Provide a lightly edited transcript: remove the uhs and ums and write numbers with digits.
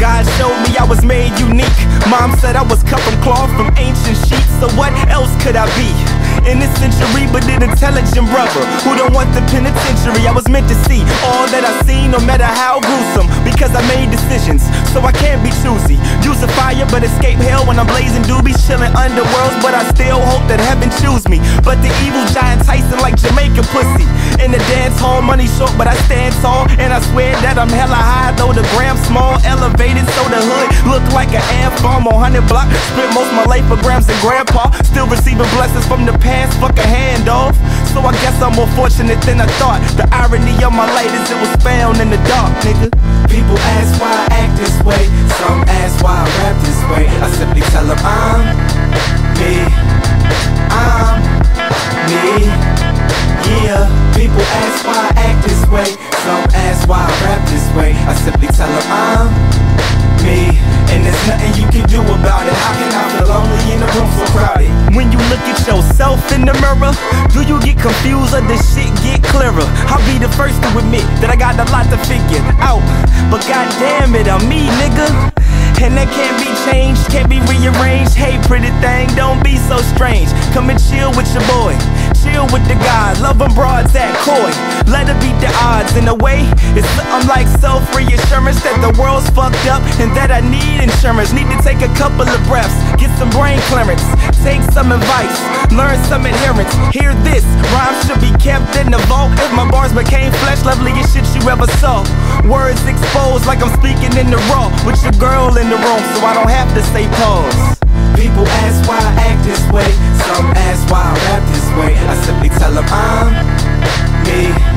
God showed me I was made unique. Mom said I was cut from cloth, from ancient sheets. So what else could I be? In this century, but an intelligent brother who don't want the penitentiary. I was meant to see all that I see, no matter how gruesome, because I made decisions, so I can't be choosy. Use a fire, but escape hell when I'm blazing doobies, chilling underworlds, but I still hope that heaven choose me. But the evil giant Tyson like Jamaican pussy. In the dance hall, money short, but I stand tall, and I swear that I'm hella high, though the gram small, elevated, so the hood look like an F-bomb on 100 block. Spent most my life for grams and grandpa, still receiving blessings from the past, fuck a handoff. So I guess I'm more fortunate than I thought. The irony of my light is it was found in the dark, nigga. People ask why I act this way, some ask why I rap this way. I simply tell them I'm me, I'm me, yeah. People ask why I act this way, some ask why I rap this way. I simply tell them I'm me, and there's nothing you can do about it. How can I feel lonely in a room so crowded? When you look at yourself in the mirror, do you get confused or does shit get clearer? I'll be the first to admit that I got a lot to figure out, but goddamn it, I'm me, nigga. And that can't be changed, can't be rearranged. Hey, pretty thing, don't be so strange. Come and chill with your boy, chill with the guys. Love them broads that coy, let her beat the odds. In a way, it's something like self-reassurance that the world's fucked up and that I need insurance. Need to take a couple of breaths, get some brain clearance, take some advice, learn some adherence. Hear this, rhymes should be kept in the vault. If my bars became flesh, loveliest shit you ever saw. Words exposed like I'm speaking in the raw, with your girl in the room, so I don't have to say pause. People ask why I act this way, some ask why I rap this way. I simply tell them I'm me.